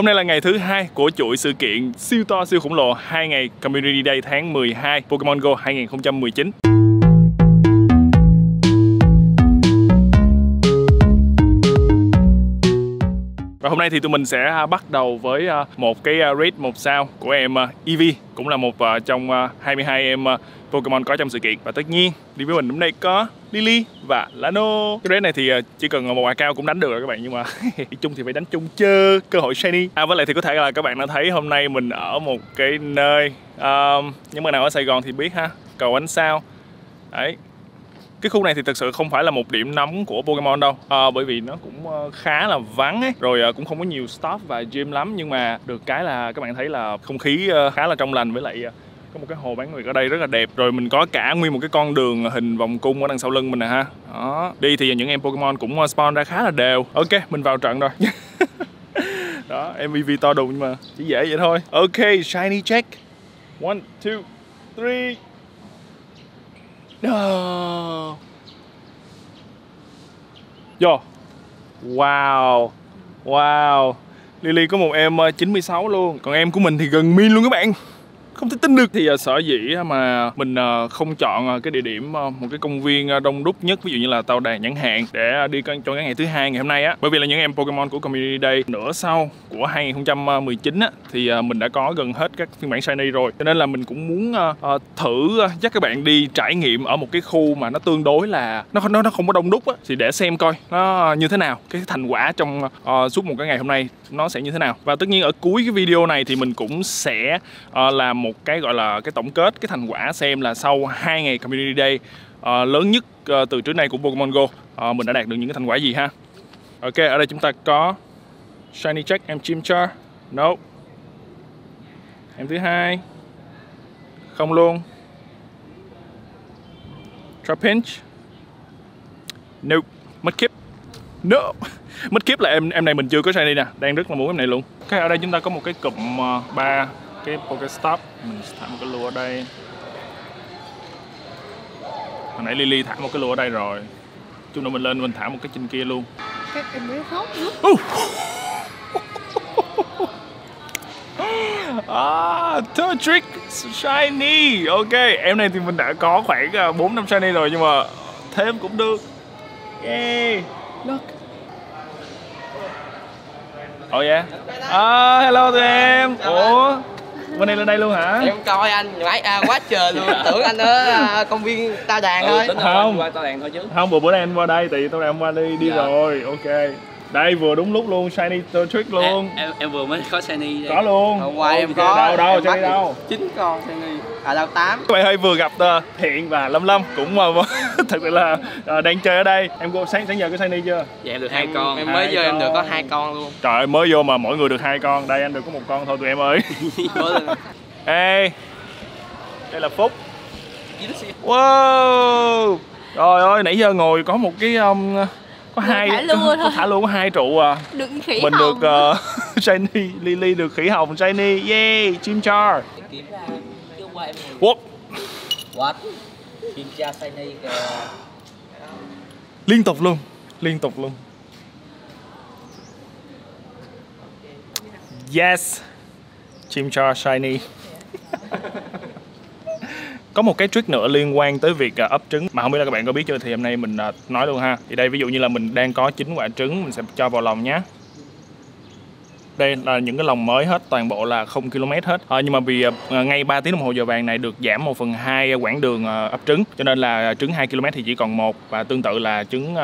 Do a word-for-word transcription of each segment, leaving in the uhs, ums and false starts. Hôm nay là ngày thứ hai của chuỗi sự kiện siêu to siêu khổng lồ hai ngày Community Day tháng mười hai Pokemon Go hai nghìn không trăm mười chín. Và hôm nay thì tụi mình sẽ bắt đầu với một cái raid một sao của em Eevee, cũng là một trong hai mươi hai em Pokemon có trong sự kiện. Và tất nhiên đi với mình hôm nay có Lily và Lano. Cái raid này thì chỉ cần một account cũng đánh được rồi các bạn, nhưng mà đi chung thì phải đánh chung chứ, cơ hội shiny. À với lại thì có thể là các bạn đã thấy hôm nay mình ở một cái nơi, um, những bạn nào ở Sài Gòn thì biết ha, Cầu Ánh Sao. Đấy, cái khu này thì thực sự không phải là một điểm nóng của Pokemon đâu, à, bởi vì nó cũng khá là vắng ấy, rồi cũng không có nhiều stop và gym lắm, nhưng mà được cái là các bạn thấy là không khí khá là trong lành, với lại có một cái hồ Bán Nguyệt ở đây rất là đẹp, rồi mình có cả nguyên một cái con đường hình vòng cung ở đằng sau lưng mình nè ha. Đó, đi thì những em Pokemon cũng spawn ra khá là đều. Ok, mình vào trận rồi. Đó, em Eevee to đùng nhưng mà chỉ dễ vậy thôi. Ok, shiny check. One, two, three. No. Yo. Wow. Wow. Lily có một em chín mươi sáu luôn. Còn em của mình thì gần min luôn các bạn. Không thể tin được. Thì sở dĩ mà mình không chọn cái địa điểm một cái công viên đông đúc nhất, ví dụ như là Tao Đàn chẳng hạn, để đi cho ngày thứ hai ngày hôm nay á, bởi vì là những em Pokemon của Community Day nửa sau của hai nghìn không trăm mười chín á, thì mình đã có gần hết các phiên bản shiny rồi, cho nên là mình cũng muốn thử dắt các bạn đi trải nghiệm ở một cái khu mà nó tương đối là nó nó nó không có đông đúc á, thì để xem coi nó như thế nào, cái thành quả trong uh, suốt một cái ngày hôm nay nó sẽ như thế nào. Và tất nhiên ở cuối cái video này thì mình cũng sẽ uh, làm một một cái gọi là cái tổng kết, cái thành quả xem là sau hai ngày Community Day uh, lớn nhất uh, từ trước nay của Pokemon Go uh, mình đã đạt được những cái thành quả gì ha. Ok, ở đây chúng ta có shiny check em Chim Char. No. Em thứ hai không luôn. Trapinch. Nope. Mudkip. No. Mudkip là em em này mình chưa có shiny nè, đang rất là muốn em này luôn. Ok, ở đây chúng ta có một cái cụm ba uh, cái Pokestop, mình thả một cái lùa ở đây. Hồi nãy Lily thả một cái lùa ở đây rồi. Chút nữa mình lên mình thả một cái trên kia luôn. Các em bé khóc nữa. Ah, Toadric shiny. Ok, em này thì mình đã có khoảng bốn năm shiny rồi, nhưng mà thêm cũng được. Yeah, look. Oh yeah. Ah, hello tụi em. Ủa, bên này lên đây luôn hả? Em coi anh mãi à, quá trời luôn. Tưởng anh ở à, công viên Tao Đàn thôi. Ừ, không qua Tao Đàn thôi chứ. Không, vừa bữa nay anh qua đây thì Tao Đàn qua đi đi dạ. Rồi. Ok. Đây vừa đúng lúc luôn, shiny trick luôn. Em, em, em vừa mới có shiny. Đây. Có luôn. Hôm qua em có. Đâu đâu shiny đâu? chín con shiny. À đâu tám. Các bạn ơi, vừa gặp uh, Thiện và Lâm Lâm cũng uh, thật sự là uh, đang chơi ở đây. Em cô sáng sáng giờ có shiny chưa? Dạ em được hai con. Em mới vô em được có hai con luôn. Trời ơi, mới vô mà mỗi người được hai con. Đây anh được có một con thôi tụi em ơi. Ê. Đây là Phúc. Wow. Trời ơi, nãy giờ ngồi có một cái um, có hai thả luôn, có thả luôn có hai trụ à. Được khỉ mình hồng. Được uh, shiny, Lily được khỉ hồng shiny. Yeah, Chim Char. What? What? Chim Char shiny kìa. Liên tục luôn, liên tục luôn. Yes. Chim Char shiny. Có một cái trick nữa liên quan tới việc ấp trứng mà không biết là các bạn có biết chưa, thì hôm nay mình nói luôn ha. Thì đây ví dụ như là mình đang có chín quả trứng, mình sẽ cho vào lòng nhé. Đây là những cái lòng mới hết, toàn bộ là không ki lô mét hết. À, nhưng mà vì ngay ba tiếng đồng hồ giờ vàng này được giảm một phần hai quãng đường ấp trứng, cho nên là trứng hai ki lô mét thì chỉ còn một, và tương tự là trứng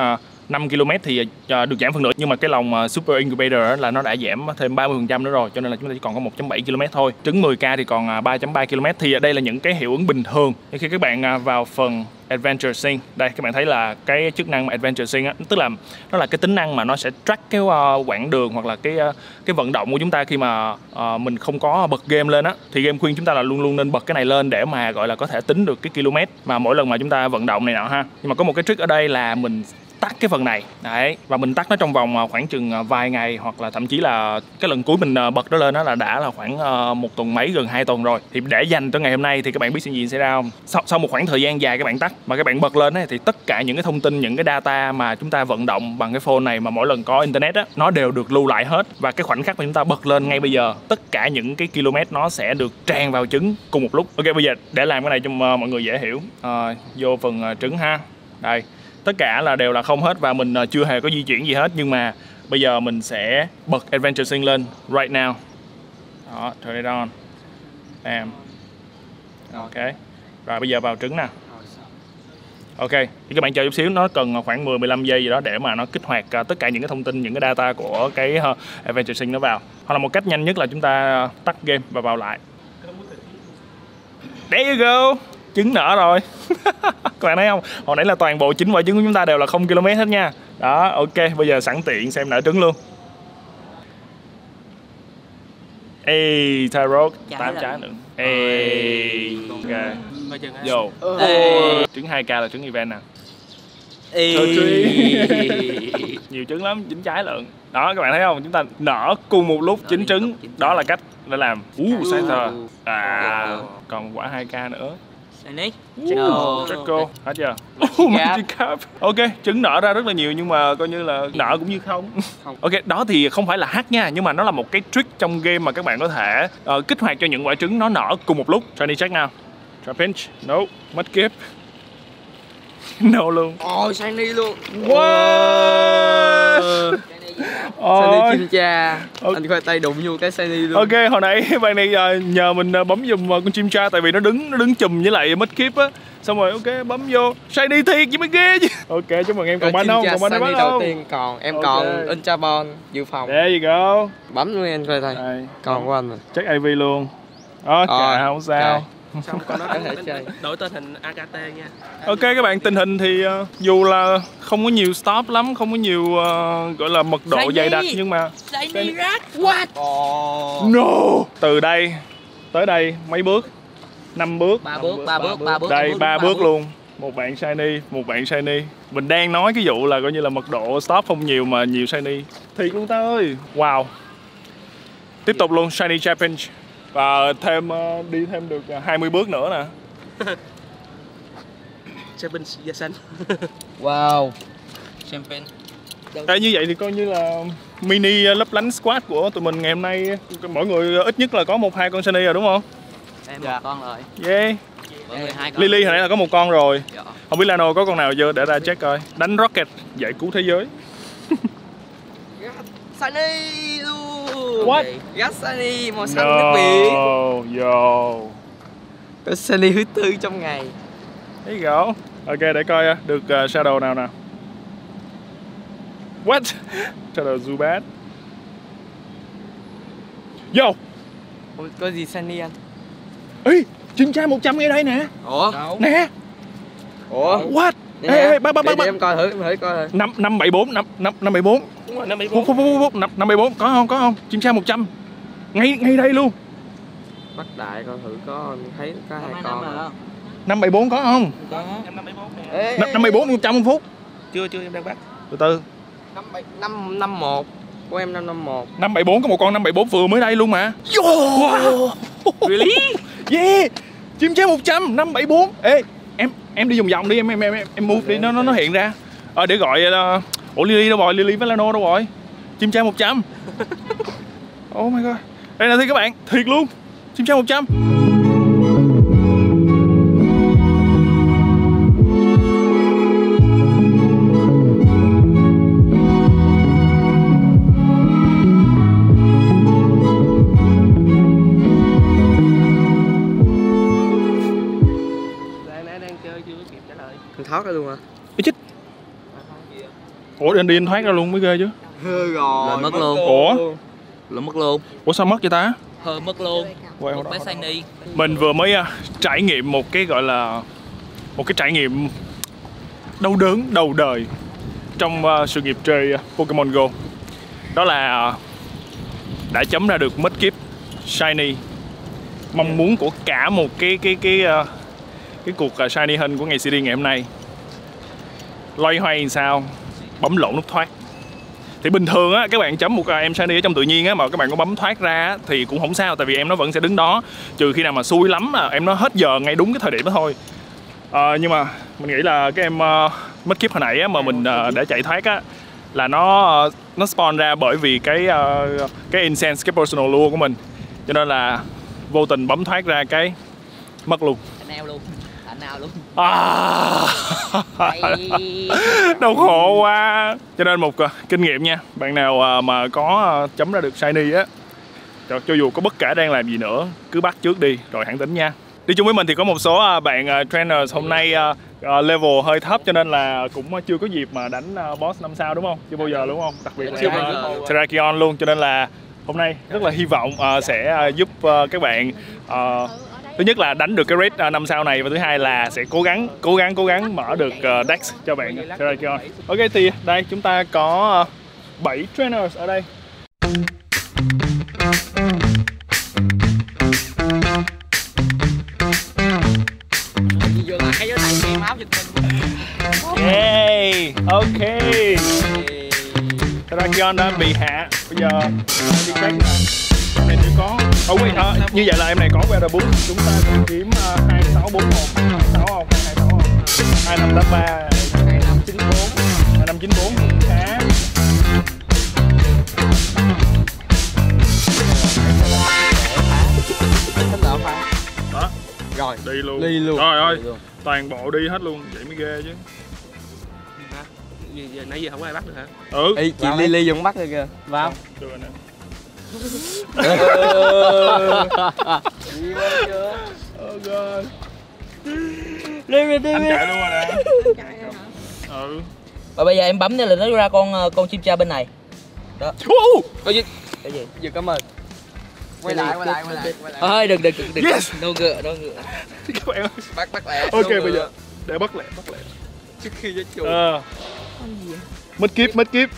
năm ki lô mét thì được giảm phần nửa, nhưng mà cái lòng Super Incubator là nó đã giảm thêm ba mươi phần trăm nữa rồi, cho nên là chúng ta chỉ còn có một phẩy bảy ki lô mét thôi. Trứng mười k thì còn ba phẩy ba ki lô mét. Thì đây là những cái hiệu ứng bình thường. Nhưng khi các bạn vào phần Adventure Sync, đây các bạn thấy là cái chức năng mà Adventure Sync á, tức là nó là cái tính năng mà nó sẽ track cái uh, quãng đường hoặc là cái uh, cái vận động của chúng ta khi mà uh, mình không có bật game lên á, thì game khuyên chúng ta là luôn luôn nên bật cái này lên để mà gọi là có thể tính được cái km mà mỗi lần mà chúng ta vận động này nọ ha. Nhưng mà có một cái trick ở đây là mình tắt cái phần này đấy, và mình tắt nó trong vòng khoảng chừng vài ngày, hoặc là thậm chí là cái lần cuối mình bật nó lên đó là đã là khoảng một tuần mấy, gần hai tuần rồi. Thì để dành tới ngày hôm nay thì các bạn biết chuyện gì xảy ra không? Sau, sau một khoảng thời gian dài các bạn tắt mà các bạn bật lên ấy, thì tất cả những cái thông tin, những cái data mà chúng ta vận động bằng cái phone này mà mỗi lần có internet á, nó đều được lưu lại hết. Và cái khoảnh khắc mà chúng ta bật lên ngay bây giờ, tất cả những cái km nó sẽ được tràn vào trứng cùng một lúc. Ok, bây giờ để làm cái này cho mọi người dễ hiểu, à, vô phần trứng ha. Đây, tất cả là đều là không hết và mình chưa hề có di chuyển gì hết. Nhưng mà bây giờ mình sẽ bật Adventure Sync lên right now. Đó, turn it on. Damn. Ok, rồi bây giờ vào trứng nè. Ok, thì các bạn chờ chút xíu, nó cần khoảng mười mười lăm giây gì đó để mà nó kích hoạt tất cả những cái thông tin, những cái data của cái Adventure Sync nó vào. Hoặc là một cách nhanh nhất là chúng ta tắt game và vào lại. There you go, trứng nở rồi. Các bạn thấy không, hồi nãy là toàn bộ chín quả trứng của chúng ta đều là không ki lô mét hết nha. Đó, ok, bây giờ sẵn tiện xem nở trứng luôn. Ê, Tarot, tám trái nữa. Ê, ok. Vô. Trứng hai k là trứng event nè. Nhiều trứng lắm, chín trái lận. Đó, các bạn thấy không, chúng ta nở cùng một lúc chín trứng. Đó là cách để làm. Uuuu, sai thờ. À, còn quả hai k nữa. Draco, hết chưa? Mudkip. Ok, trứng nở ra rất là nhiều nhưng mà coi như là nở cũng như không. Ok, đó thì không phải là hack nha, nhưng mà nó là một cái trick trong game mà các bạn có thể uh, kích hoạt cho những quả trứng nó nở cùng một lúc. Shiny check nào. Trapinch, no. Mudkip, no luôn. Ôi, oh, Shiny luôn. Wow. Shiny chim char, anh khoai tay đụng vô cái Shiny luôn. Ok, hồi nãy bạn này nhờ mình bấm dùm con chim char tại vì nó đứng nó đứng chùm với lại Mudkip á. Xong rồi ok, bấm vô Shiny thiệt chứ mới ghê chứ. Ok, chúc mừng em còn bánh không? Còn bánh đầu tiên còn, em okay. Còn Unchabon dự phòng. There you go. Bấm luôn anh khoai tay. Còn của anh rồi. Check a vê luôn. Ok, oh, không sao. Okay. Xong còn nó có thể đổi tên hình a ca tê nha. Ok các bạn, tình hình thì uh, dù là không có nhiều stop lắm, không có nhiều uh, gọi là mật độ Shiny dày đặc nhưng mà Shiny rác. What? Oh. No. Từ đây tới đây mấy bước? năm bước. ba bước, ba bước, ba bước. Đây ba bước luôn. Một bạn Shiny, một bạn Shiny. Mình đang nói cái vụ là coi như là mật độ stop không nhiều mà nhiều Shiny. Thiệt luôn ta ơi. Wow. Tiếp tục luôn Shiny Trapinch. Và thêm uh, đi thêm được hai mươi bước nữa nè. Champagne da xanh. Wow. Champagne. Ê, như vậy thì coi như là mini lấp lánh squad của tụi mình ngày hôm nay mỗi người ít nhất là có một hai con Shiny rồi đúng không? Em dạ. Một con rồi. Yeah. Dạ. Lily hồi nãy là có một con rồi. Dạ. Không biết Lano có con nào chưa để ra check coi. Đánh rocket giải cứu thế giới. Shiny luôn. What? Got Shiny màu xanh nước biển. Yo. Có Shiny thứ tư trong ngày. Thấy gỗ. Ok, để coi được shadow nào nào. What? Shadow Zubat. Yo. Có gì Shiny anh? Ê, chim chai một trăm ngay đây nè. Ủa? Nè. Ủa? What? Ê, ê, ba ba ba. Để em coi thử, em thử coi thử. năm năm bảy bốn, năm năm bảy bốn. Đúng rồi, năm bảy bốn, có không, có không? Chim char một trăm. Ngay ngay đây luôn. Bắt đại coi thử có thấy có hai con. năm bảy bốn có không? Có. năm bảy bốn một trăm Phút. Chưa chưa em đang bắt. Từ từ. năm năm một của em năm năm một. năm bảy bốn có một con năm bảy bốn vừa mới đây luôn mà. Wow. Really? Yeah. Chim char một trăm năm bảy bốn. Ê, em em đi vòng vòng đi, em em em em move đi, nó nó nó hiện ra. Ờ để gọi là ủa Lily đâu rồi, Lily với Lano đâu rồi? Chim chai một trăm. Oh my god. Đây là thì các bạn, thiệt luôn. Chim chai một trăm. Đang nãy đang chơi chưa có kịp trả lời. Thằng thoát ra luôn hả? Ủa anh đi anh thoát ra luôn mới ghê chứ. Hơ rồi. Là mất luôn. Ủa? Là mất luôn. Ủa sao mất vậy ta? Hơ mất luôn. Wow, một bé Shiny. Mình vừa mới uh, trải nghiệm một cái gọi là một cái trải nghiệm đau đớn đầu đời trong uh, sự nghiệp chơi uh, Pokemon Go. Đó là uh, đã chấm ra được Mudkip Shiny. Mong muốn của cả một cái cái cái uh, cái cuộc uh, Shiny Hunt của ngày xê đê ngày hôm nay. Loay hoay làm sao bấm lộn nút thoát. Thì bình thường á, các bạn chấm một em Shiny ở trong tự nhiên á, mà các bạn có bấm thoát ra á, thì cũng không sao, tại vì em nó vẫn sẽ đứng đó. Trừ khi nào mà xui lắm là em nó hết giờ ngay đúng cái thời điểm đó thôi. À, nhưng mà mình nghĩ là cái em uh, Mudkip hồi nãy á, mà mình uh, để chạy thoát á, là nó uh, nó spawn ra bởi vì cái uh, cái incense, cái personal lure của mình, cho nên là vô tình bấm thoát ra cái mất luôn. Neo luôn. Nào luôn. À, đau khổ quá. Cho nên một uh, kinh nghiệm nha, bạn nào uh, mà có uh, chấm ra được Shiny á, cho, cho dù có bất kể đang làm gì nữa, cứ bắt trước đi rồi hẳn tính nha. Đi chung với mình thì có một số uh, bạn uh, trainers hôm nay uh, uh, level hơi thấp, cho nên là cũng chưa có dịp mà đánh uh, boss năm sao đúng không? Chưa bao giờ đúng không? Đặc biệt là uh, Terrakion luôn, cho nên là hôm nay rất là hy vọng uh, sẽ uh, giúp uh, các bạn uh, thứ nhất là đánh được cái raid năm sao này, và thứ hai là sẽ cố gắng cố gắng cố gắng mở được deck cho bạn Terrakion. Ok, thì đây chúng ta có bảy trainers ở đây. Yay, ok. Terrakion đã bị hạ. Bây giờ đi deck. Này chỉ có oh, wait, à, như vậy là em này có weather boost, chúng ta sẽ kiếm uh, hai sáu bốn một, hai sáu không, hai sáu không, hai năm tám ba, hai năm chín bốn, hai năm chín bốn khá. Đó. Rồi, đi luôn. Đi luôn. Rồi ơi, toàn bộ đi hết luôn, vậy mới ghê chứ. Hả? Giờ nãy giờ không ai bắt được hả? Ừ. Ê, chị Lily vẫn bắt được kìa. Vào. Được rồi nè. Oh god. Anh chạy luôn rồi nè. Ừ. Và bây giờ em bấm nữa là nó ra con con chim char bên này. Đó. Cái gì? Cái gì? Giờ cảm ơn. Quay lại, quay lại, quay lại, quay lại. Ơi đừng đừng đừng. Đâu ngựa, đâu ngựa. Các bạn ơi. Bắt bắt lẹ. Ok bây giờ để bắt lẹ, bắt lẹ. Trước khi ra chuột. Ờ. Con gì vậy? Mất kiếp, mất kiếp.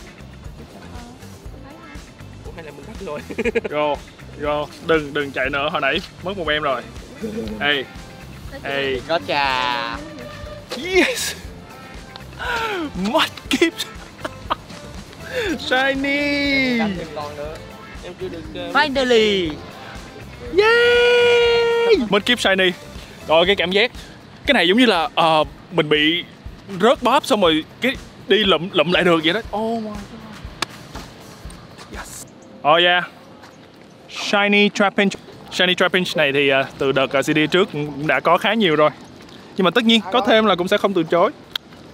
Rồi. Go, go, đừng, đừng chạy nữa, hồi nãy mất một em rồi. Ê, ê, có trà. Yes. Mudkip Shiny. Em chưa được. Finally. Yay. Mudkip Shiny. Rồi cái cảm giác, cái này giống như là uh, mình bị rớt bóp xong rồi cái đi lụm lụm lại được vậy đó. Oh my god. Oh yeah, Shiny Trapinch. Shiny Trapinch này thì uh, từ đợt uh, xê đê trước cũng đã có khá nhiều rồi. Nhưng mà tất nhiên có thêm là cũng sẽ không từ chối.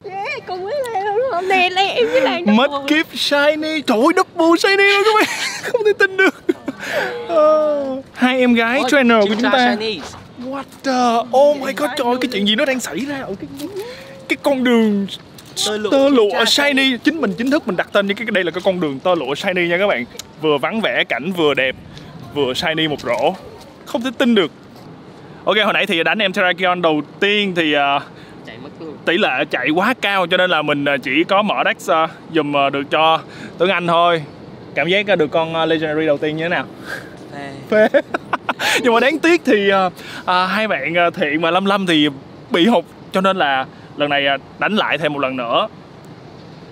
Yeah, còn với này luôn không? Nè, lấy em với lại double. Mudkip Shiny, trời ơi, double Shiny luôn các bạn. Không thể tin được. Uh, hai em gái oh, trainer của chúng ta. Shiny. What the, oh my god, trời ơi, cái chuyện gì nó đang xảy ra ở cái, cái con đường... Tơ lụa, tơ lụa Shiny. Chính mình chính thức mình đặt tên như cái đây là cái con đường tơ lụa Shiny nha các bạn. Vừa vắng vẻ cảnh vừa đẹp, vừa Shiny một rổ. Không thể tin được. Ok, hồi nãy thì đánh em Terrakion đầu tiên thì uh, tỷ lệ chạy quá cao, cho nên là mình chỉ có mở deck uh, dùm uh, được cho Tuấn Anh thôi. Cảm giác uh, được con uh, Legendary đầu tiên như thế nào? Phê, phê. Nhưng mà đáng tiếc thì uh, uh, hai bạn uh, Thiện và Lâm Lâm thì bị hụt, cho nên là lần này đánh lại thêm một lần nữa.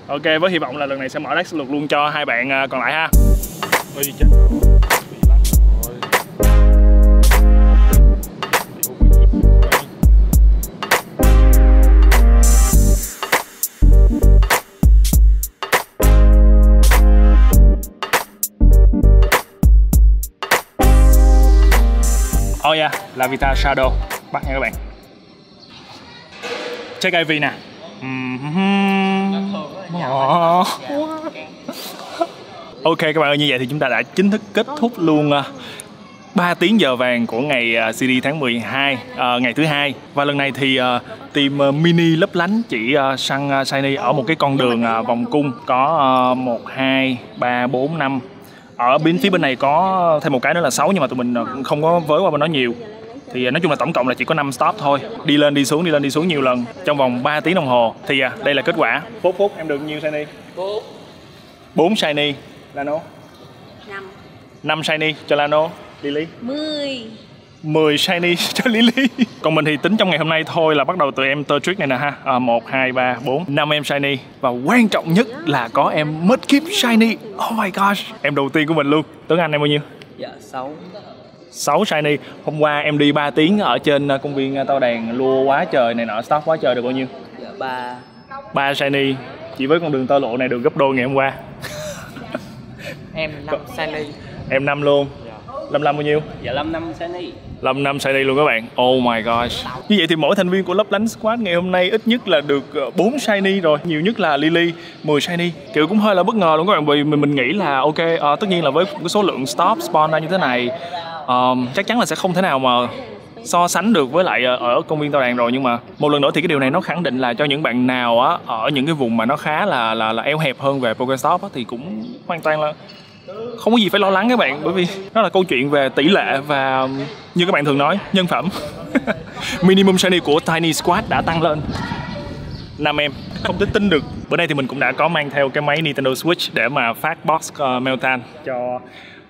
Ok, với hy vọng là lần này sẽ mở deck luật luôn cho hai bạn còn lại ha. Ôi chết. Oh yeah, Lavita Shadow. Bắt nha các bạn. Check Eevee nè. Ok các bạn ơi, như vậy thì chúng ta đã chính thức kết thúc luôn ba tiếng giờ vàng của ngày xê đê tháng mười hai, à, ngày thứ hai. Và lần này thì uh, team mini lấp lánh chỉ uh, săn Shiny ở một cái con đường uh, vòng cung. Có một, hai, ba, bốn, năm. Ở bên phía bên này có thêm một cái nữa là sáu, nhưng mà tụi mình không có với qua bên đó nhiều. Thì nói chung là tổng cộng là chỉ có năm stop thôi. Đi lên đi xuống, đi lên đi xuống nhiều lần trong vòng ba tiếng đồng hồ. Thì à, đây là kết quả. Phút Phút em được nhiêu Shiny? bốn Shiny. Lano? năm. năm Shiny cho Lano. Lily? mười. mười shiny cho Lily. Còn mình thì tính trong ngày hôm nay thôi là bắt đầu từ em Toadric này nè ha, à, một, hai, ba, bốn, năm em shiny. Và quan trọng nhất là có em Mudkip shiny. Oh my gosh, em đầu tiên của mình luôn. Tuấn Anh em bao nhiêu? Dạ, sáu shiny. Hôm qua em đi ba tiếng ở trên công viên Tao Đàn, lua quá trời này nọ, stock quá trời, được bao nhiêu? Dạ, ba. ba shiny. Chỉ với con đường tơ lộ này được gấp đôi ngày hôm qua. Em năm shiny. Em năm luôn. Lâm Lâm bao nhiêu? Dạ Lâm năm shiny. Lâm năm shiny luôn các bạn. Oh my gosh. Như vậy thì mỗi thành viên của Lấp Lánh Squad ngày hôm nay ít nhất là được bốn shiny rồi, nhiều nhất là Lily mười shiny. Kiểu cũng hơi là bất ngờ luôn các bạn, vì mình mình nghĩ là ok, uh, tất nhiên là với cái số lượng stop spawn ra như thế này, uh, chắc chắn là sẽ không thể nào mà so sánh được với lại ở công viên Tao Đàn rồi, nhưng mà một lần nữa thì cái điều này nó khẳng định là cho những bạn nào á ở những cái vùng mà nó khá là là là eo hẹp hơn về Pokestop á thì cũng hoàn toàn là không có gì phải lo lắng các bạn, bởi vì nó là câu chuyện về tỷ lệ và như các bạn thường nói, nhân phẩm. Minimum shiny của Tiny Squad đã tăng lên năm em, không thể tin được. Bữa nay thì mình cũng đã có mang theo cái máy Nintendo Switch để mà phát box uh, Meltan cho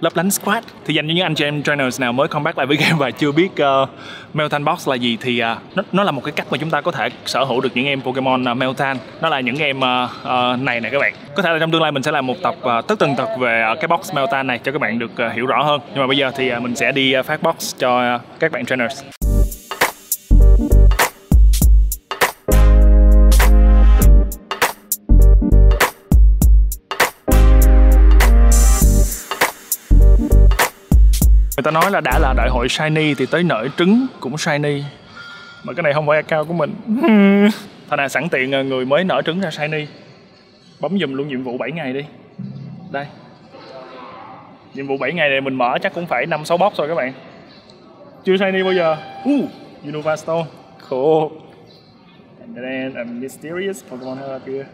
Lấp Lánh Squad. Thì dành cho những anh chị em trainers nào mới comeback lại với game và chưa biết uh, Meltan Box là gì thì uh, nó, nó là một cái cách mà chúng ta có thể sở hữu được những em Pokemon uh, Meltan. Nó là những em uh, uh, này nè các bạn. Có thể là trong tương lai mình sẽ làm một tập uh, tất tần tật về uh, cái box Meltan này cho các bạn được uh, hiểu rõ hơn. Nhưng mà bây giờ thì uh, mình sẽ đi uh, phát box cho uh, các bạn trainers. Người ta nói là đã là đại hội shiny thì tới nở trứng cũng shiny. Mà cái này không phải account của mình. Thôi nè, sẵn tiện người mới nở trứng ra shiny, bấm dùm luôn nhiệm vụ bảy ngày đi. Đây, nhiệm vụ bảy ngày này mình mở chắc cũng phải năm sáu box rồi các bạn. Chưa shiny bao giờ. uh, Unova Stone. Cool. And then a mysterious Pokemon her up here.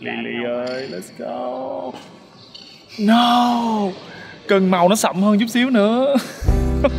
Lily ơi, let's go. No, cần màu nó sậm hơn chút xíu nữa. Ok.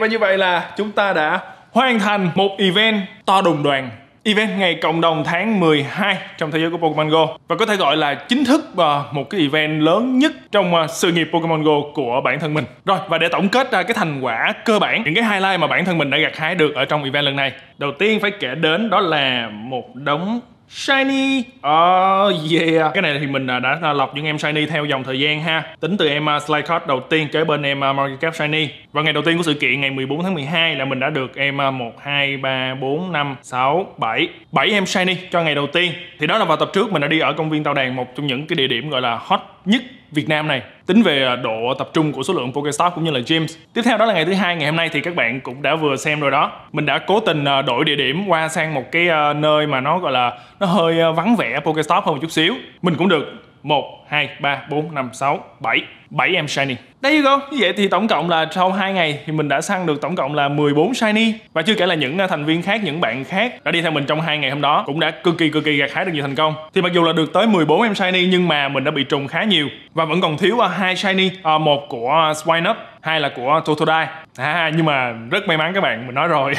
Và như vậy là chúng ta đã hoàn thành một event to đùng đoàn, event ngày cộng đồng tháng mười hai trong thế giới của Pokemon Go, và có thể gọi là chính thức một cái event lớn nhất trong sự nghiệp Pokemon Go của bản thân mình. Rồi, và để tổng kết ra cái thành quả cơ bản, những cái highlight mà bản thân mình đã gặt hái được ở trong event lần này, đầu tiên phải kể đến đó là một đống shiny. Oh yeah. Cái này thì mình đã lọc những em shiny theo dòng thời gian ha. Tính từ em Slide Card đầu tiên kế bên em Market Cap shiny. Và ngày đầu tiên của sự kiện ngày mười bốn tháng mười hai là mình đã được em một, hai, ba, bốn, năm, sáu, bảy, bảy em shiny cho ngày đầu tiên. Thì đó là vào tập trước mình đã đi ở công viên Tao Đàn, một trong những cái địa điểm gọi là hot nhất Việt Nam này, tính về độ tập trung của số lượng Pokestop cũng như là gyms. Tiếp theo đó là ngày thứ hai, ngày hôm nay thì các bạn cũng đã vừa xem rồi đó. Mình đã cố tình đổi địa điểm qua sang một cái nơi mà nó gọi là nó hơi vắng vẻ Pokestop hơn một chút xíu. Mình cũng được một, hai, ba, bốn, năm, sáu, bảy, bảy em shiny. There you go. Như vậy thì tổng cộng là sau hai ngày thì mình đã săn được tổng cộng là mười bốn shiny. Và chưa kể là những thành viên khác, những bạn khác đã đi theo mình trong hai ngày hôm đó cũng đã cực kỳ cực kỳ gặt hái được nhiều thành công. Thì mặc dù là được tới mười bốn em shiny nhưng mà mình đã bị trùng khá nhiều và vẫn còn thiếu hai shiny, một của Swinub, hai là của Totodile. À, nhưng mà rất may mắn các bạn, mình nói rồi.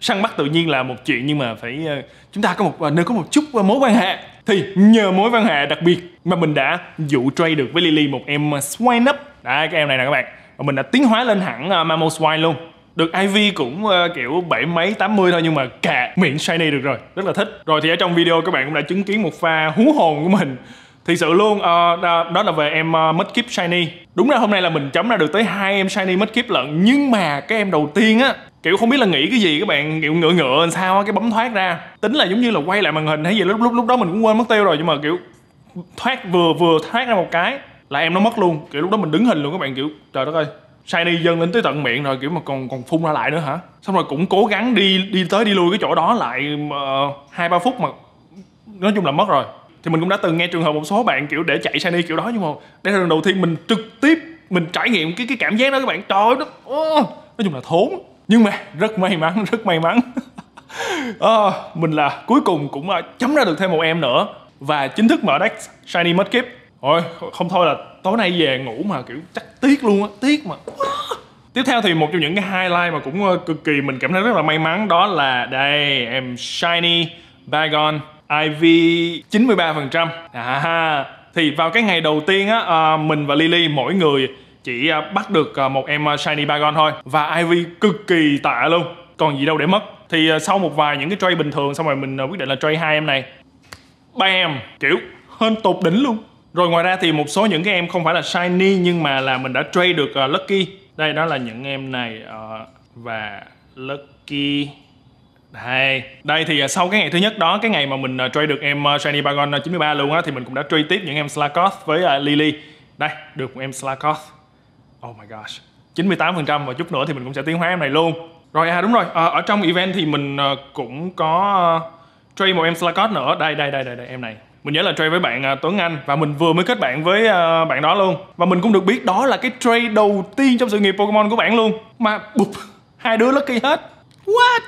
Săn bắt tự nhiên là một chuyện, nhưng mà phải chúng ta có một nơi có một chút mối quan hệ. Thì nhờ mối quan hệ đặc biệt mà mình đã dụ trade được với Lily một em Swinub. Đấy, cái em này nè các bạn. Và mình đã tiến hóa lên hẳn uh, Mamo Swine luôn. Được Eevee cũng uh, kiểu bảy mấy tám mươi thôi, nhưng mà cà miệng shiny được rồi, rất là thích. Rồi thì ở trong video các bạn cũng đã chứng kiến một pha hú hồn của mình. Thì sự luôn, uh, đó là về em uh, Mudkip shiny. Đúng ra hôm nay là mình chấm ra được tới hai em shiny Mudkip lận. Nhưng mà cái em đầu tiên á, kiểu không biết là nghĩ cái gì các bạn, kiểu ngựa ngựa làm sao cái bấm thoát ra. Tính là giống như là quay lại màn hình hay gì, lúc lúc lúc đó mình cũng quên mất tiêu rồi. Nhưng mà kiểu thoát vừa vừa thoát ra một cái là em nó mất luôn. Kiểu lúc đó mình đứng hình luôn các bạn, kiểu trời đất ơi, shiny dâng lên tới tận miệng rồi, kiểu mà còn còn phun ra lại nữa hả. Xong rồi cũng cố gắng đi đi tới đi lui cái chỗ đó lại hai uh, ba phút mà nói chung là mất rồi. Thì mình cũng đã từng nghe trường hợp một số bạn kiểu để chạy shiny kiểu đó, nhưng mà đây là lần đầu tiên mình trực tiếp mình trải nghiệm cái cái cảm giác đó các bạn. Trời ơi, nó, oh, nói chung là thốn. Nhưng mà rất may mắn, rất may mắn. à, Mình là cuối cùng cũng chấm ra được thêm một em nữa và chính thức mở deck Shiny Mudkip. Ôi, không thôi là tối nay về ngủ mà kiểu chắc tiếc luôn á, tiếc mà. Tiếp theo thì một trong những cái highlight mà cũng cực kỳ mình cảm thấy rất là may mắn đó là đây, em Shiny Bagon i vê chín mươi ba phần trăm. À, thì vào cái ngày đầu tiên á, mình và Lily mỗi người chỉ bắt được một em Shiny Bagon thôi, và i vê cực kỳ tạ luôn, còn gì đâu để mất. Thì sau một vài những cái trade bình thường xong rồi mình quyết định là trade hai em này. Bam, kiểu hên tột đỉnh luôn. Rồi ngoài ra thì một số những cái em không phải là shiny nhưng mà là mình đã trade được uh, lucky. Đây đó là những em này uh, và lucky. Đây, đây thì uh, sau cái ngày thứ nhất đó, cái ngày mà mình uh, trade được em uh, Shiny Bagon chín mươi ba luôn á, thì mình cũng đã trade tiếp những em Slakoth với uh, Lily. Đây, được một em Slakoth. Oh my gosh, chín mươi tám phần trăm, và chút nữa thì mình cũng sẽ tiến hóa em này luôn. Rồi à đúng rồi, uh, ở trong event thì mình uh, cũng có uh, trade một em Slakoth nữa. Đây, đây, đây, đây, đây em này. Mình nhớ là trade với bạn uh, Tuấn Anh, và mình vừa mới kết bạn với uh, bạn đó luôn. Và mình cũng được biết đó là cái trade đầu tiên trong sự nghiệp Pokemon của bạn luôn. Mà bụp, hai đứa lucky hết. What?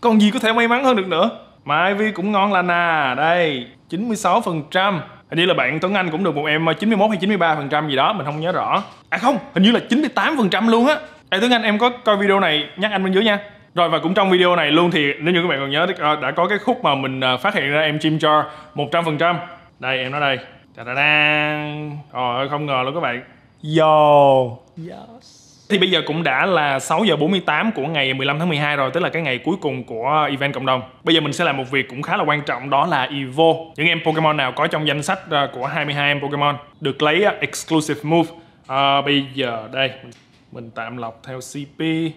Còn gì có thể may mắn hơn được nữa. Mà i vê cũng ngon lành à. Đây, chín mươi sáu phần trăm. Hình như là bạn Tuấn Anh cũng được một em chín mươi mốt hay chín mươi ba phần trăm gì đó, mình không nhớ rõ. À không, hình như là chín mươi tám phần trăm luôn á. Ê Tuấn Anh, em có coi video này, nhắc anh bên dưới nha. Rồi và cũng trong video này luôn thì nếu như các bạn còn nhớ đã có cái khúc mà mình phát hiện ra em Chim Char một trăm phần trăm. Đây em nó đây. Trời ơi không ngờ luôn các bạn. Yo. Yes. Thì bây giờ cũng đã là sáu giờ bốn mươi tám của ngày mười lăm tháng mười hai rồi, tức là cái ngày cuối cùng của event cộng đồng. Bây giờ mình sẽ làm một việc cũng khá là quan trọng, đó là Evo. Những em Pokemon nào có trong danh sách của hai mươi hai em Pokemon được lấy exclusive move. À, bây giờ đây mình tạm lọc theo xê pê.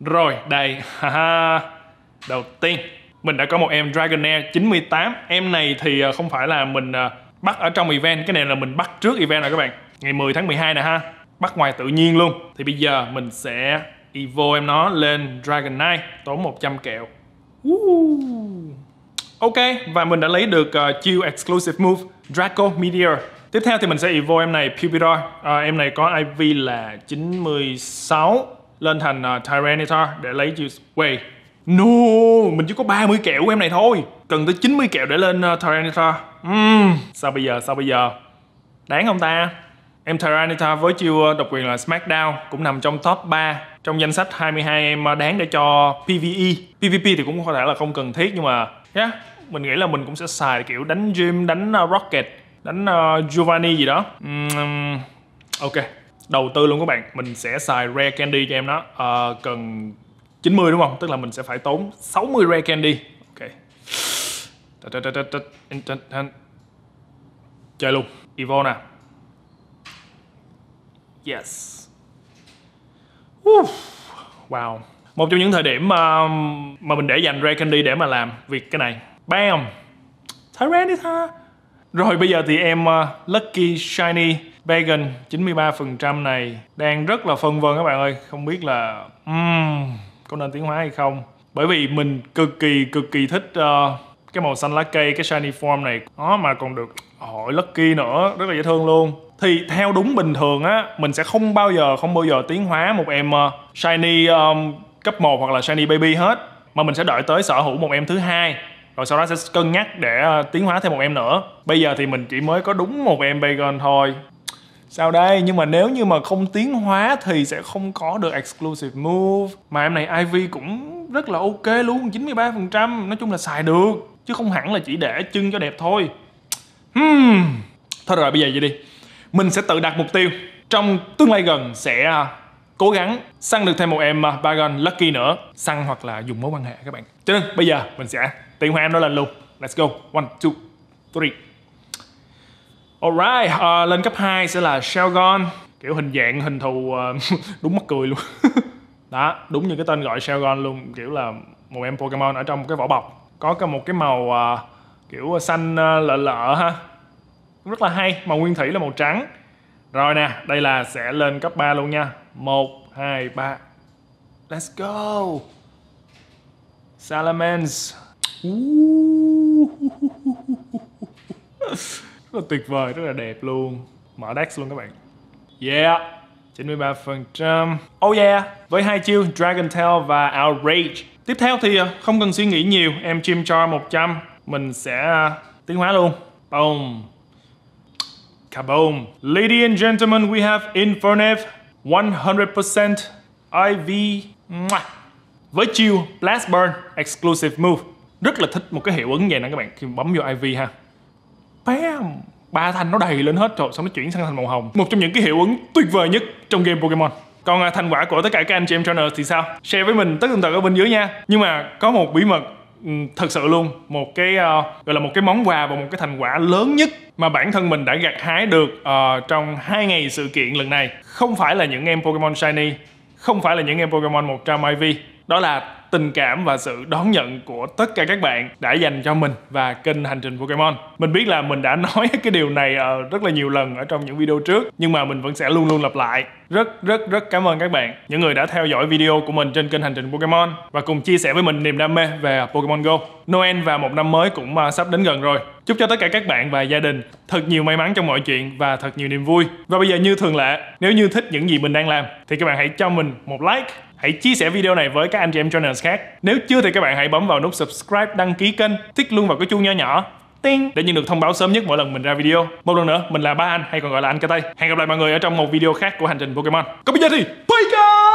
Rồi, đây, đầu tiên mình đã có một em Dragonair chín mươi tám. Em này thì không phải là mình bắt ở trong event, cái này là mình bắt trước event rồi các bạn. Ngày mười tháng mười hai nè ha, bắt ngoài tự nhiên luôn. Thì bây giờ mình sẽ evo em nó lên Dragonite, tốn một trăm kẹo. Ok, và mình đã lấy được chiêu exclusive move Draco Meteor. Tiếp theo thì mình sẽ evo em này Pupiroy. À, em này có i vê là chín mươi sáu, lên thành uh, Tyranitar để lấy chiêu Way. No, mình chỉ có ba mươi kẹo của em này thôi, cần tới chín mươi kẹo để lên uh, Tyranitar. mm. Sao bây giờ, sao bây giờ, đáng không ta? Em Tyranitar với chiêu độc quyền là Smackdown cũng nằm trong top ba trong danh sách hai mươi hai em đáng để cho pê vê e. pê vê pê thì cũng có thể là không cần thiết, nhưng mà yeah, mình nghĩ là mình cũng sẽ xài kiểu đánh Gym, đánh uh, Rocket, đánh uh, Giovanni gì đó. um, Ok, đầu tư luôn các bạn, mình sẽ xài Rare Candy cho em nó. À, cần chín mươi đúng không? Tức là mình sẽ phải tốn sáu mươi Rare Candy. Ok. Chơi luôn. Evo nè. Yes. Wow. Một trong những thời điểm mà, mà mình để dành Rare Candy để mà làm việc cái này. Bam. Tyranitar. Rồi bây giờ thì em uh, Lucky Shiny Bagon chín mươi ba phần trăm này đang rất là phân vân các bạn ơi. Không biết là uhm, có nên tiến hóa hay không. Bởi vì mình cực kỳ cực kỳ thích uh, cái màu xanh lá cây, cái shiny form này. Nó mà còn được hội lucky nữa, rất là dễ thương luôn. Thì theo đúng bình thường á, mình sẽ không bao giờ không bao giờ tiến hóa một em uh, shiny um, cấp một hoặc là shiny baby hết. Mà mình sẽ đợi tới sở hữu một em thứ hai, rồi sau đó sẽ cân nhắc để uh, tiến hóa thêm một em nữa. Bây giờ thì mình chỉ mới có đúng một em Bagon thôi. Sao đây? Nhưng mà nếu như mà không tiến hóa thì sẽ không có được exclusive move. Mà em này i vê cũng rất là ok luôn, chín mươi ba phần trăm. Nói chung là xài được, chứ không hẳn là chỉ để trưng cho đẹp thôi. hmm. Thôi rồi, bây giờ vậy đi. Mình sẽ tự đặt mục tiêu trong tương lai gần sẽ uh, cố gắng săn được thêm một em uh, Bagon Lucky nữa. Săn hoặc là dùng mối quan hệ các bạn. Cho nên bây giờ mình sẽ tiến hóa em nó lên luôn. Let's go. One, two, three. Alright, uh, lên cấp hai sẽ là Shellgon. Kiểu hình dạng, hình thù uh, đúng mắc cười luôn. Đó, đúng như cái tên gọi Shellgon luôn. Kiểu là một em Pokemon ở trong một cái vỏ bọc, có cả một cái màu uh, kiểu xanh uh, lợ lợ ha. Rất là hay, màu nguyên thủy là màu trắng. Rồi nè, đây là sẽ lên cấp ba luôn nha. Một, hai, ba. Let's go. Salamence. Rất là tuyệt vời, rất là đẹp luôn. Mở Dex luôn các bạn. Yeah, chín mươi ba phần trăm. Oh yeah, với hai chiêu Dragon Tail và Outrage. Tiếp theo thì không cần suy nghĩ nhiều, em Chim Char một trăm. Mình sẽ tiến hóa luôn. Boom. Kaboom. Ladies and gentlemen, we have Infernape one hundred percent i vê. Với chiêu Blast Burn Exclusive Move. Rất là thích một cái hiệu ứng vậy nè các bạn, khi bấm vô i vê ha. Bam. Ba thanh nó đầy lên hết rồi, xong nó chuyển sang thành màu hồng. Một trong những cái hiệu ứng tuyệt vời nhất trong game Pokemon. Còn à, thành quả của tất cả các anh chị em trainer thì sao? Share với mình tất tần tật ở bên dưới nha. Nhưng mà có một bí mật um, thật sự luôn. Một cái uh, gọi là một cái món quà và một cái thành quả lớn nhất mà bản thân mình đã gặt hái được uh, trong hai ngày sự kiện lần này. Không phải là những em Pokemon Shiny, không phải là những em Pokemon một trăm i vê. Đó là tình cảm và sự đón nhận của tất cả các bạn đã dành cho mình và kênh Hành Trình Pokemon. Mình biết là mình đã nói cái điều này rất là nhiều lần ở trong những video trước, nhưng mà mình vẫn sẽ luôn luôn lặp lại. Rất rất rất cảm ơn các bạn, những người đã theo dõi video của mình trên kênh Hành Trình Pokemon và cùng chia sẻ với mình niềm đam mê về Pokemon Go. Noel và một năm mới cũng sắp đến gần rồi. Chúc cho tất cả các bạn và gia đình thật nhiều may mắn trong mọi chuyện và thật nhiều niềm vui. Và bây giờ như thường lệ, nếu như thích những gì mình đang làm thì các bạn hãy cho mình một like. Hãy chia sẻ video này với các anh chị em trainers khác. Nếu chưa thì các bạn hãy bấm vào nút subscribe, đăng ký kênh, tích luôn vào cái chuông nho nhỏ Ting để nhận được thông báo sớm nhất mỗi lần mình ra video. Một lần nữa, mình là Ba Anh hay còn gọi là Anh Khoai Tay. Hẹn gặp lại mọi người ở trong một video khác của Hành Trình Pokemon. Còn bây giờ thì bye guys!